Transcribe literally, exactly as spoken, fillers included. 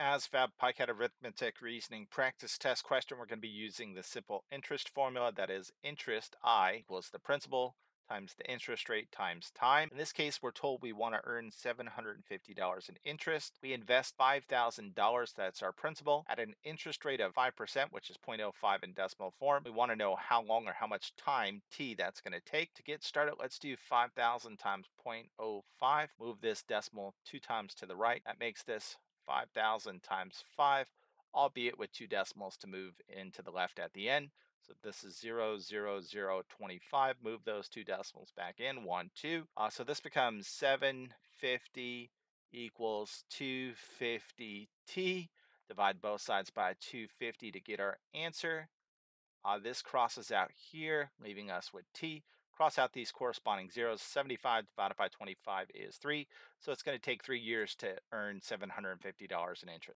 ASVAB, Picat arithmetic reasoning practice test question, we're going to be using the simple interest formula. That is, interest I equals the principal times the interest rate times time. In this case, we're told we want to earn seven hundred fifty dollars in interest. We invest five thousand dollars, that's our principal, at an interest rate of five percent, which is zero point zero five in decimal form. We want to know how long or how much time T that's going to take. To get started, let's do five thousand times zero point zero five. Move this decimal two times to the right. That makes this five thousand times five, albeit with two decimals to move into the left at the end. So this is zero, zero, zero, twenty-five. Move those two decimals back in, one, two. Uh, so this becomes seven fifty equals two fifty T. Divide both sides by two fifty to get our answer. Uh, this crosses out here, leaving us with T. Cross out these corresponding zeros. seventy-five divided by twenty-five is three. So it's going to take three years to earn seven hundred fifty dollars in interest.